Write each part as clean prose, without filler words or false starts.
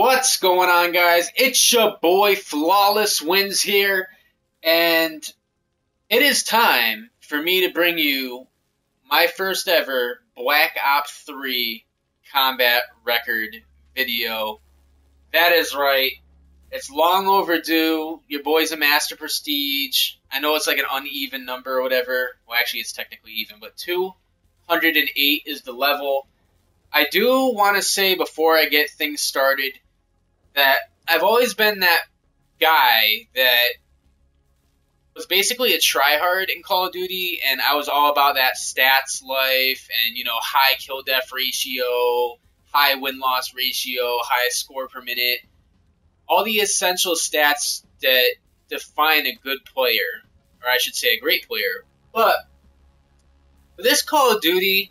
What's going on, guys? It's your boy FlawlessWins here, and it is time for me to bring you my first ever Black Ops 3 combat record video. That is right. It's long overdue. Your boy's a Master Prestige. I know it's like an uneven number or whatever. Well, actually, it's technically even, but 208 is the level. I do want to say before I get things started that I've always been that guy that was basically a tryhard in Call of Duty, and I was all about that stats life and, you know, high kill-death ratio, high win-loss ratio, high score per minute, all the essential stats that define a good player, or I should say a great player. But for this Call of Duty,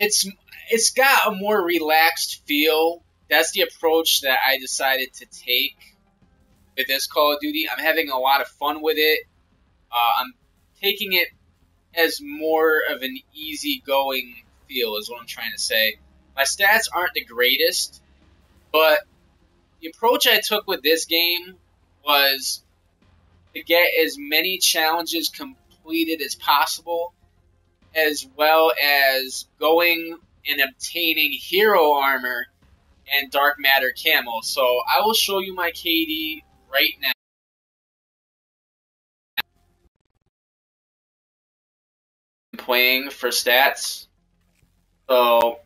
it's got a more relaxed feel. That's the approach that I decided to take with this Call of Duty. I'm having a lot of fun with it. I'm taking it as more of an easygoing feel is what I'm trying to say. My stats aren't the greatest, but the approach I took with this game was to get as many challenges completed as possible, as well as going and obtaining hero armor and dark matter camo. So I will show you my KD right now. I'm playing for stats. So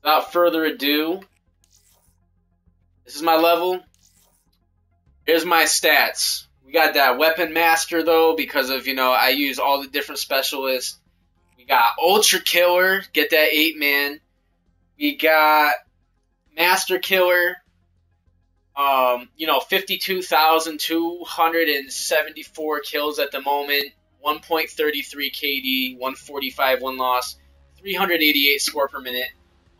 without further ado, this is my level. Here's my stats. We got that Weapon Master though, because of, you know, I use all the different specialists. We got Ultra Killer, get that 8-man. We got Master Killer, you know, 52,274 kills at the moment, 1.33 KD, 145 win loss, 388 score per minute.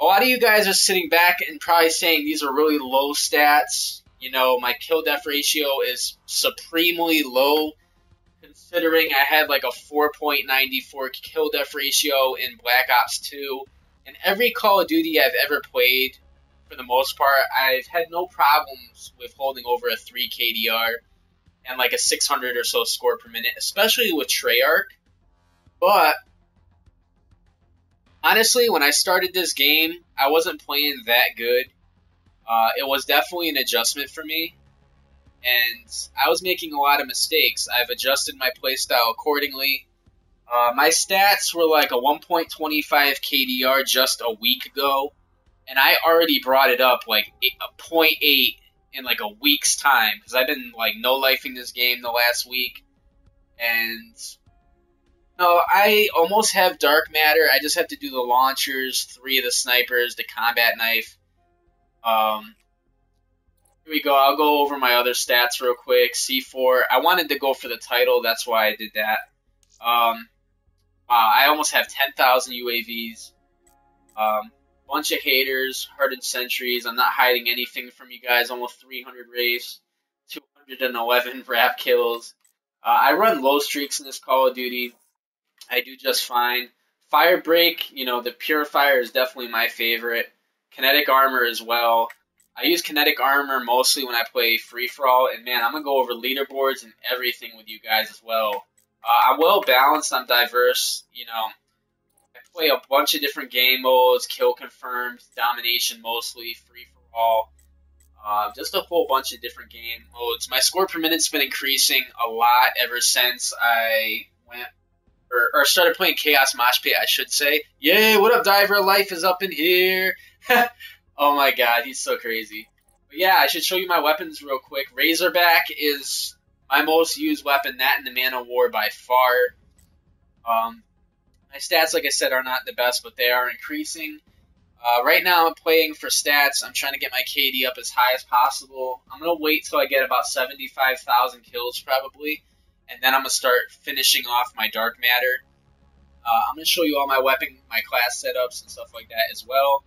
A lot of you guys are sitting back and probably saying these are really low stats. You know, my kill death ratio is supremely low, considering I had like a 4.94 kill death ratio in Black Ops 2. And every Call of Duty I've ever played, for the most part, I've had no problems with holding over a 3 KDR and like a 600 or so score per minute, especially with Treyarch. But honestly, when I started this game, I wasn't playing that good. It was definitely an adjustment for me, and I was making a lot of mistakes. I've adjusted my playstyle accordingly. My stats were like a 1.25 KDR just a week ago, and I already brought it up like a 0.8 in like a week's time, because I've been like no-lifing this game the last week, and no, I almost have dark matter. I just have to do the launchers, 3 of the snipers, the combat knife. Here we go. I'll go over my other stats real quick. C4. I wanted to go for the title. That's why I did that. Wow, I almost have 10,000 UAVs. Bunch of haters, hardened sentries. I'm not hiding anything from you guys. Almost 300 rafes, 211 rap kills. I run low streaks in this Call of Duty. I do just fine. Firebreak, you know, the purifier is definitely my favorite. Kinetic Armor as well. I use Kinetic Armor mostly when I play Free For All, and man, I'm going to go over leaderboards and everything with you guys as well. I'm well balanced, I'm diverse, you know. I play a bunch of different game modes, Kill Confirmed, Domination mostly, Free For All. Just a whole bunch of different game modes. My score per minute's been increasing a lot ever since I went, or started playing Chaos Mosh Pit, I should say. Yay, what up, Diver? Life is up in here. Oh my god, he's so crazy. But yeah, I should show you my weapons real quick. Razorback is my most used weapon, that and the Man of War by far. My stats, like I said, are not the best, but they are increasing. Right now I'm playing for stats. I'm trying to get my KD up as high as possible. I'm going to wait till I get about 75,000 kills probably, and then I'm going to start finishing off my dark matter. I'm going to show you all my weapon, my class setups and stuff like that as well.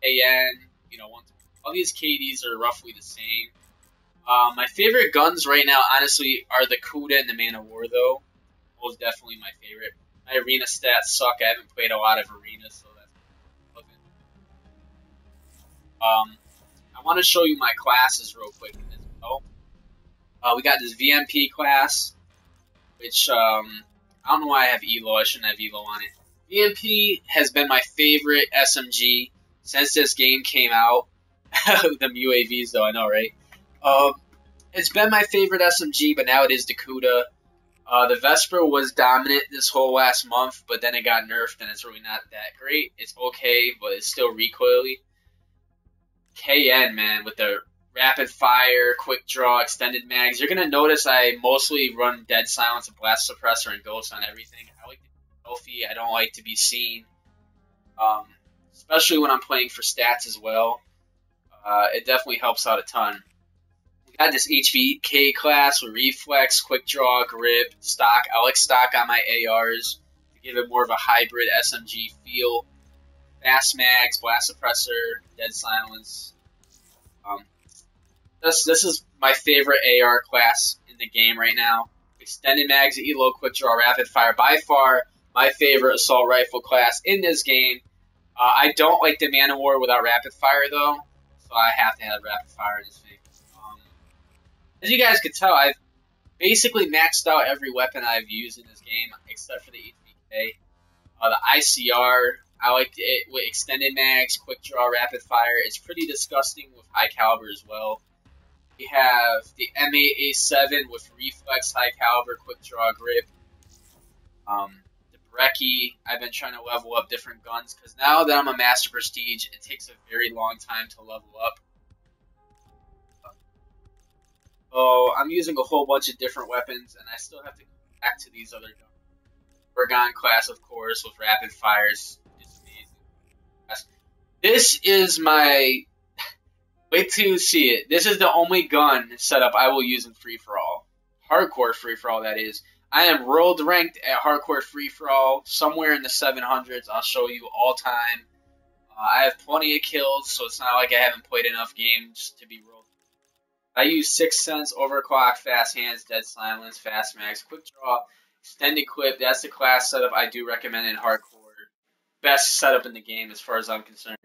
KN, you know, all these KDs are roughly the same. My favorite guns right now, honestly, are the Kuda and the Man of War, though. Most definitely my favorite. My arena stats suck. I haven't played a lot of arenas, so that's relevant. I want to show you my classes real quick as well. We got this VMP class, which I don't know why I have ELO. I shouldn't have ELO on it. VMP has been my favorite SMG since this game came out. Them UAVs though, I know, right? It's been my favorite SMG, but now it is the Kuda. The Vesper was dominant this whole last month, but then it got nerfed, and it's really not that great. It's okay, but it's still recoily. KN, man, with the Rapid Fire, Quick Draw, Extended Mags. You're going to notice I mostly run Dead Silence and Blast Suppressor and Ghost on everything. I like to be healthy. I don't like to be seen, especially when I'm playing for stats as well. It definitely helps out a ton. I had this HVK class with Reflex, Quick Draw, Grip, Stock. I like Stock on my ARs to give it more of a hybrid SMG feel. Fast Mags, Blast Suppressor, Dead Silence. This is my favorite AR class in the game right now. Extended Mags, ELO, Quick Draw, Rapid Fire. By far, my favorite assault rifle class in this game. I don't like the Man of War without Rapid Fire, though, so I have to have Rapid Fire in this video. As you guys can tell, I've basically maxed out every weapon I've used in this game, except for the HVK. The ICR, I liked it with Extended Mags, Quick Draw, Rapid Fire. It's pretty disgusting with High Caliber as well. We have the M8A7 with Reflex, High Caliber, Quick Draw, Grip. The Brekkie, I've been trying to level up different guns, because now that I'm a Master Prestige, it takes a very long time to level up. So I'm using a whole bunch of different weapons, and I still have to go back to these other guns. Ergon class, of course, with Rapid Fires. It's amazing. This is my... Wait till you see it. This is the only gun setup I will use in Free For All. Hardcore Free For All, that is. I am world ranked at Hardcore Free For All, somewhere in the 700s. I'll show you all time. I have plenty of kills, so it's not like I haven't played enough games to be world. I use Sixth Sense, Overclock, Fast Hands, Dead Silence, Fast Mags, Quick Draw, Extended Clip. That's the class setup I do recommend in Hardcore. Best setup in the game as far as I'm concerned.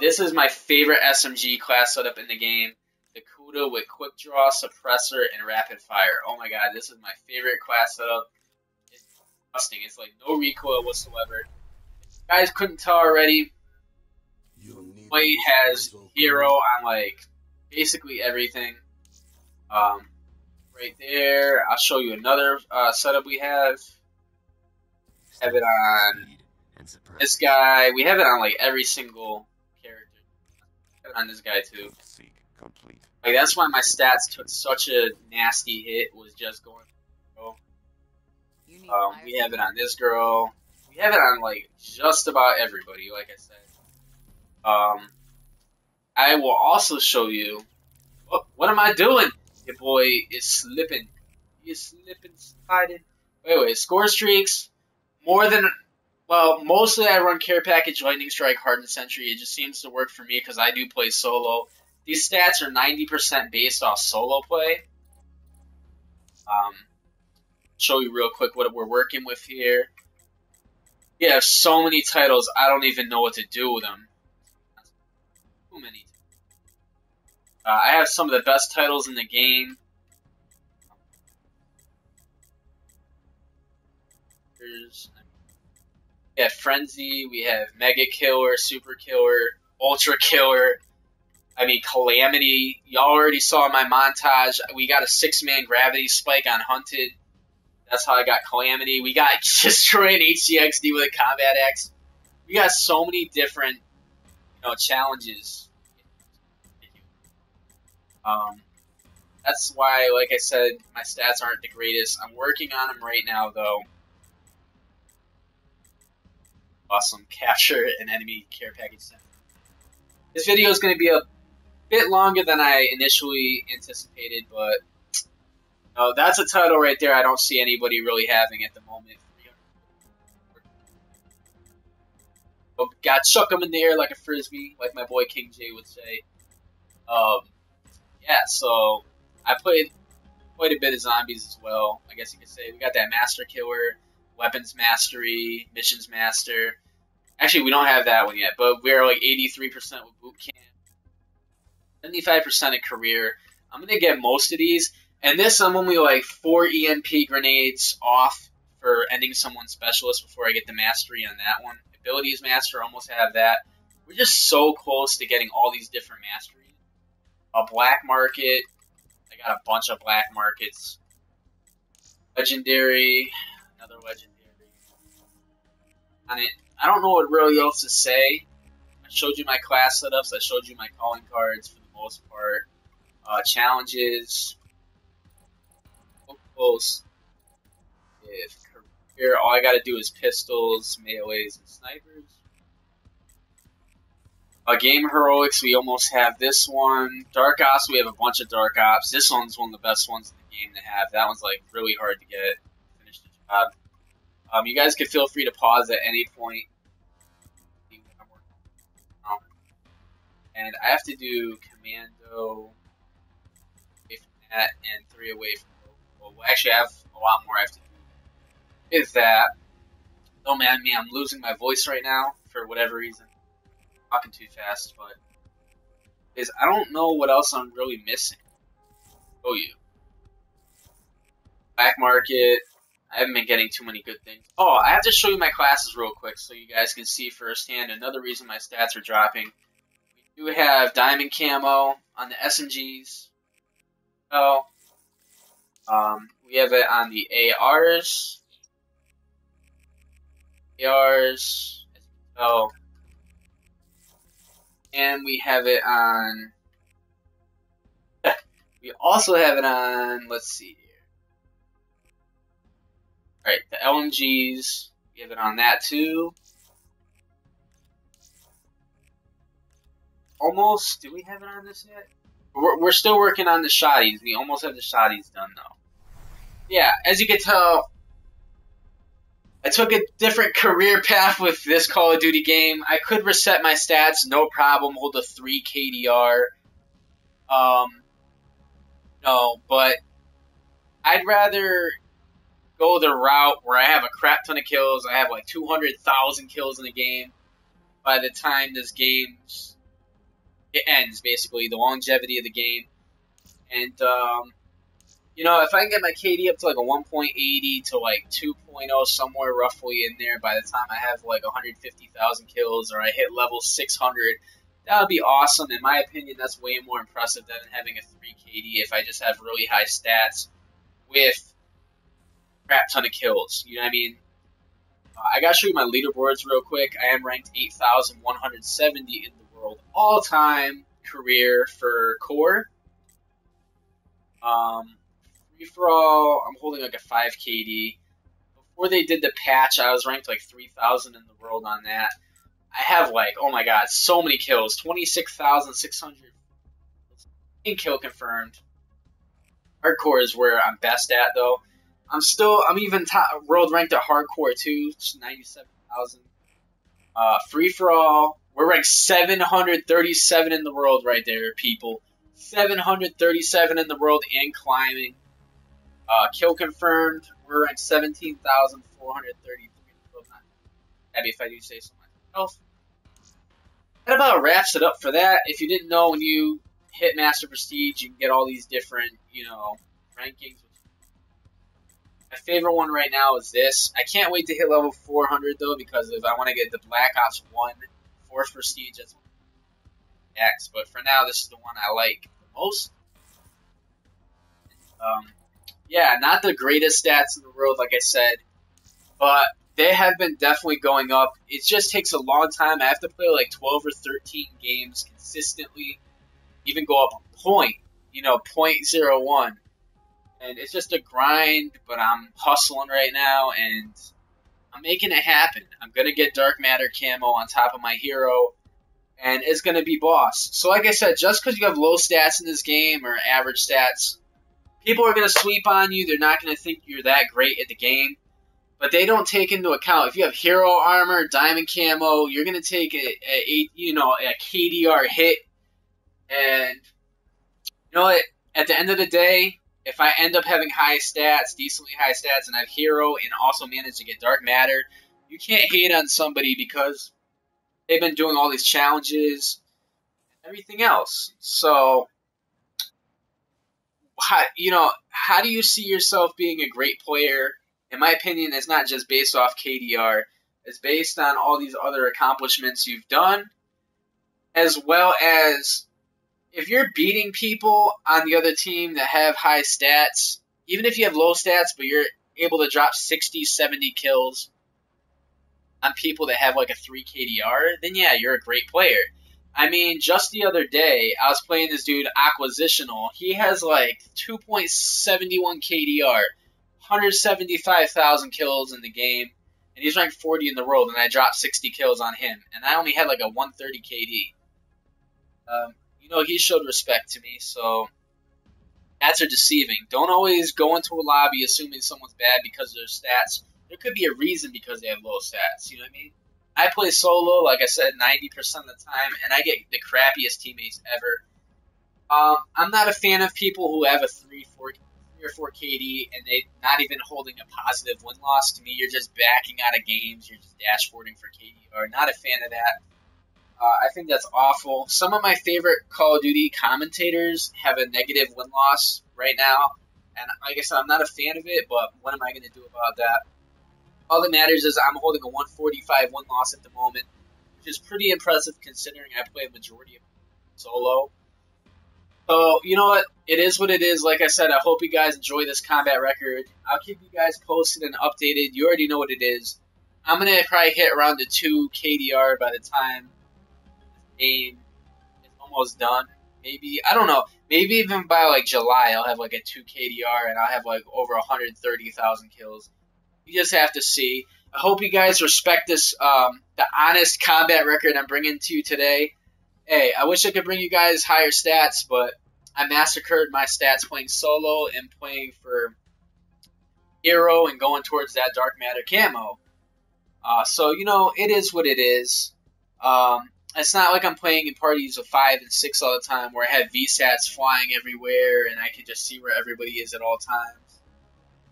This is my favorite SMG class setup in the game. The Kuda with Quick Draw, Suppressor, and Rapid Fire. Oh my god, this is my favorite class setup. It's disgusting. It's like no recoil whatsoever. If you guys couldn't tell already, Blade has Hero on like... basically everything. Right there, I'll show you another setup we have. We have it on this guy. We have it on like every single character. We have it on this guy too. Like that's why my stats took such a nasty hit, was just going. We have it on this girl. We have it on like just about everybody. Like I said. I will also show you. Oh, what am I doing? Your boy is slipping. He is slipping, sliding. Anyway, score streaks. More than, well, mostly I run Care Package, Lightning Strike, Hardened Sentry. It just seems to work for me because I do play solo. These stats are 90% based off solo play. Show you real quick what we're working with here. We have so many titles, I don't even know what to do with them. Too many. I have some of the best titles in the game. We have Frenzy, we have Mega Killer, Super Killer, Ultra Killer, I mean Calamity. Y'all already saw my montage. We got a 6-man gravity spike on Hunted. That's how I got Calamity. We got destroying HCXD with a combat axe. We got so many different challenges. That's why, like I said, my stats aren't the greatest. I'm working on them right now, though. Awesome. Capture an enemy care package center. This video is going to be a bit longer than I initially anticipated, but that's a title right there I don't see anybody really having at the moment. Got chuck him in the air like a frisbee, like my boy King J would say. Yeah, so I played quite a bit of zombies as well, I guess you could say. We got that Master Killer, Weapons Mastery, Missions Master. Actually, we don't have that one yet, but we're like 83% with boot camp. 75% of career. I'm going to get most of these. And this, I'm only like 4 EMP grenades off for ending someone's specialist before I get the mastery on that one. Abilities master, almost have that. We're just so close to getting all these different masteries. A black market. I got a bunch of black markets. Legendary. Another legendary. On it. I don't know what really else to say. I showed you my class setups. I showed you my calling cards for the most part. Challenges. Close. If career, all I gotta do is pistols, melees, and snipers. Game heroics, we almost have this one. Dark ops, we have a bunch of dark ops. This one's one of the best ones in the game to have. That one's like really hard to get. Finish the job. You guys can feel free to pause at any point. And I have to do commando, away from that, and 3 away from. Well, actually, I have a lot more I have to do with that. Don't mind me, I'm losing my voice right now for whatever reason. I'm talking too fast, but I don't know what else I'm really missing. Oh, you. Black market. I haven't been getting too many good things. Oh, I have to show you my classes real quick so you guys can see firsthand another reason my stats are dropping. We do have diamond camo on the SMGs. Oh. We have it on the ARs. Oh. And we have it on... we also have it on... Let's see here. Alright, the LMGs. We have it on that too. Almost. Do we have it on this yet? We're still working on the shotties. We almost have the shotties done, though. Yeah, as you can tell, I took a different career path with this Call of Duty game. I could reset my stats, no problem, hold a 3 KDR. No, but I'd rather go the route where I have a crap ton of kills. I have like 200,000 kills in the game by the time this game's... It ends, basically, the longevity of the game. And, you know, if I can get my KD up to, like, a 1.80 to, like, 2.0, somewhere roughly in there by the time I have, like, 150,000 kills or I hit level 600, that would be awesome. In my opinion, that's way more impressive than having a 3 KD if I just have really high stats with a crap ton of kills. You know what I mean? I gotta show you my leaderboards real quick. I am ranked 8,170 in the all-time career for core. Free for all, I'm holding like a 5 KD. Before they did the patch, I was ranked like 3,000 in the world on that. I have like, oh my god, so many kills. 26,600 kill confirmed. Hardcore is where I'm best at though. I'm even top, world ranked at hardcore too, 97,000. Free for all. We're ranked 737 in the world right there, people. 737 in the world and climbing. Kill confirmed. We're ranked 17,433 in the world. Not happy if I do say so myself. That about wraps it up for that. If you didn't know, when you hit Master Prestige, you can get all these different, you know, rankings. My favorite one right now is this. I can't wait to hit level 400, though, because if I want to get the Black Ops 1. Fourth prestige as X, but for now this is the one I like the most. Yeah, not the greatest stats in the world, like I said, but they have been definitely going up. It just takes a long time. I have to play like 12 or 13 games consistently, even go up a point, you know, 0.01, and it's just a grind. But I'm hustling right now and I'm making it happen. I'm going to get Dark Matter Camo on top of my Hero, and it's going to be boss. So like I said, just because you have low stats in this game or average stats, people are going to sweep on you. They're not going to think you're that great at the game, but they don't take into account. If you have Hero armor, Diamond Camo, you're going to take a KDR hit. And you know what? At the end of the day, if I end up having high stats, decently high stats, and I have Hero and also manage to get Dark Matter, you can't hate on somebody because they've been doing all these challenges. everything else. So, how do you see yourself being a great player? In my opinion, it's not just based off KDR. It's based on all these other accomplishments you've done, as well as if you're beating people on the other team that have high stats, even if you have low stats, but you're able to drop 60, 70 kills on people that have like a 3 KDR, then yeah, you're a great player. I mean, just the other day, I was playing this dude, Acquisitional. He has like 2.71 KDR, 175,000 kills in the game, and he's ranked 40 in the world, and I dropped 60 kills on him, and I only had like a 130 KD. He showed respect to me, so that's deceiving. Don't always go into a lobby assuming someone's bad because of their stats. There could be a reason because they have low stats, you know what I mean? I play solo, like I said, 90% of the time, and I get the crappiest teammates ever. I'm not a fan of people who have a 3 or 4 KD and they're not even holding a positive win-loss. To me, you're just backing out of games. You're just dashboarding for KDR. Not a fan of that. I think that's awful. Some of my favorite Call of Duty commentators have a negative win-loss right now. And like I said, I'm not a fan of it, but what am I going to do about that? All that matters is I'm holding a 145 win-loss at the moment, which is pretty impressive considering I play a majority of solo. So, you know what? It is what it is. Like I said, I hope you guys enjoy this combat record. I'll keep you guys posted and updated. You already know what it is. I'm going to probably hit around the 2 KDR by the time this game is almost done. Maybe, I don't know, maybe even by like July I'll have like a 2 KDR and I'll have like over 130,000 kills. You just have to see. I hope you guys respect this, the honest combat record I'm bringing to you today. Hey, I wish I could bring you guys higher stats, but I massacred my stats playing solo and playing for Hero and going towards that Dark Matter Camo. So, you know, it is what it is. It's not like I'm playing in parties of 5 and 6 all the time where I have VSATs flying everywhere and I can just see where everybody is at all times.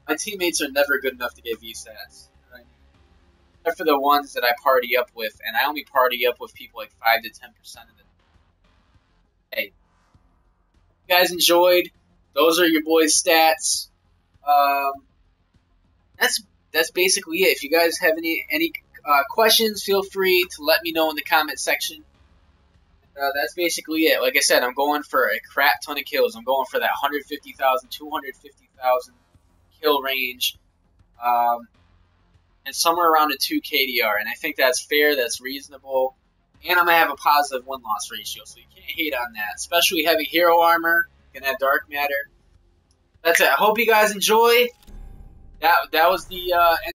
My teammates are never good enough to get VSATs. Except for the ones that I party up with, and I only party up with people like 5 to 10% of it. Hey, you guys enjoyed? Those are your boys' stats. That's basically it. If you guys have any questions, feel free to let me know in the comment section. That's basically it. Like I said, I'm going for a crap ton of kills. I'm going for that 150,000, 250,000 kill range. And somewhere around a 2 KDR, and I think that's fair, that's reasonable, and I'm going to have a positive win-loss ratio, so you can't hate on that, especially heavy Hero armor, going to have Dark Matter. That's it. I hope you guys enjoy. That was the end.